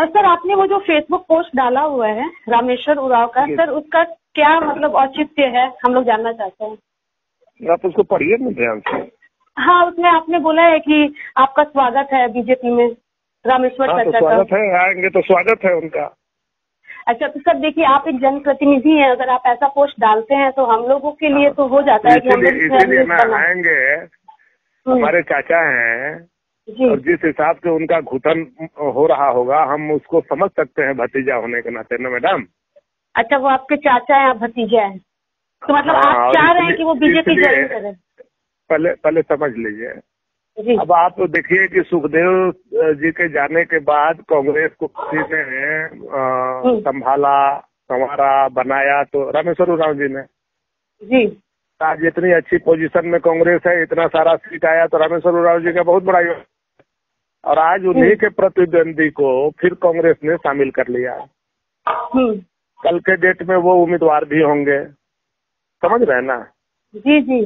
Sir आपने वो जो फेसबुक पोस्ट डाला हुआ है रामेश्वर उरांव का, सर उसका क्या मतलब औचित्य है, हम लोग जानना चाहते हैं। आप उसको पढ़िए ना ध्यान से। हाँ, उसमें आपने बोला है कि आपका स्वागत है बीजेपी में रामेश्वर सर का। स्वागत है, आएंगे तो स्वागत है उनका। अच्छा तो सर देखिए, आप एक जनप्रतिनिधि हैं, अगर आप ऐसा पोस्ट डालते हैं तो हम लोगों के लिए तो हो जाता है कि इसीलिए ना आएंगे, हमारे चाचा हैं और जिस हिसाब से उनका घुटन हो रहा होगा हम उसको समझ सकते हैं भतीजा होने के नाते ना मैडम। अच्छा वो आपके चाचा हैं, आप भतीजा हैं, तो मतलब आप चाह रहे हैं कि वो बीजेपी ज्वाइन करें। पहले समझ लीजिए। अब आप तो देखिए कि सुखदेव जी के जाने के बाद कांग्रेस को किसी ने संभाला, संवारा, बनाया तो रामेश्वर उरांव जी ने। जी आज इतनी अच्छी पोजीशन में कांग्रेस है, इतना सारा सीट आया तो रामेश्वर उरांव जी का बहुत बड़ा योगदान, और आज उन्हीं के प्रतिद्वंदी को फिर कांग्रेस ने शामिल कर लिया। कल के डेट में वो उम्मीदवार भी होंगे, समझ रहे ना। जी जी,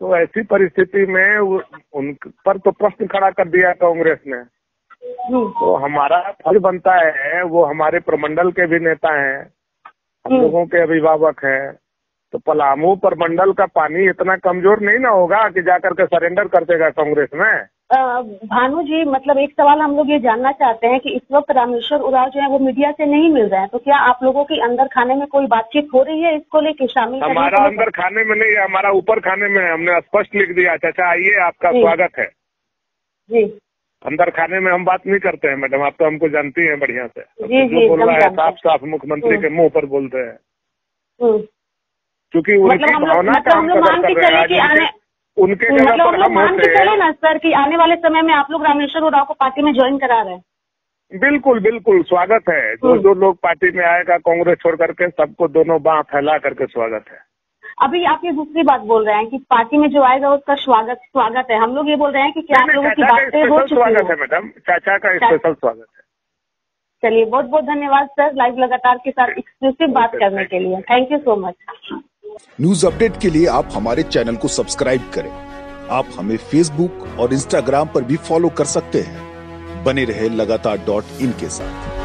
तो ऐसी परिस्थिति में उन पर तो प्रश्न खड़ा कर दिया कांग्रेस ने। तो हमारा फर्ज बनता है, वो हमारे प्रमंडल के भी नेता हैं, हम लोगों के अभिभावक हैं, तो पलामू प्रमंडल का पानी इतना कमजोर नहीं ना होगा कि जाकर के सरेंडर कर देगा कांग्रेस में। भानु जी मतलब एक सवाल हम लोग ये जानना चाहते हैं कि इस वक्त रामेश्वर उरांव जो है वो मीडिया से नहीं मिल रहे हैं, तो क्या आप लोगों की अंदर खाने में कोई बातचीत हो रही है इसको लेके? शामिल हमारा अंदर खाने में नहीं है, हमारा ऊपर खाने में है। हमने स्पष्ट लिख दिया, चाचा आइए आपका स्वागत है। जी अंदर खाने में हम बात नहीं करते हैं मैडम, आप तो हमको जानती है बढ़िया से। जो बोल रहा है साफ साफ मुख्यमंत्री के मुँह पर बोलते हैं, क्योंकि उनकी भावना का उनके मतलब हम मान के चले ना सर कि आने वाले समय में आप लोग रामेश्वर उरांव को पार्टी में ज्वाइन करा रहे हैं। बिल्कुल बिल्कुल स्वागत है। जो जो लोग पार्टी में आएगा कांग्रेस छोड़ करके सबको दोनों बांह फैला करके स्वागत है। अभी आप ये दूसरी बात बोल रहे हैं कि पार्टी में जो आएगा उसका स्वागत स्वागत है, हम लोग ये बोल रहे हैं कि क्या आप लोगों की बातें हो चुकी हैं। स्वागत है मैडम, चाचा का स्पेशल स्वागत है। चलिए बहुत बहुत धन्यवाद सर, लाइव लगातार के साथ एक्सक्लूसिव बात करने के लिए, thank you so much. News update के लिए आप हमारे चैनल को सब्सक्राइब करें। आप हमें फेसबुक और इंस्टाग्राम पर भी फॉलो कर सकते हैं। बने रहे लगातार.in के साथ।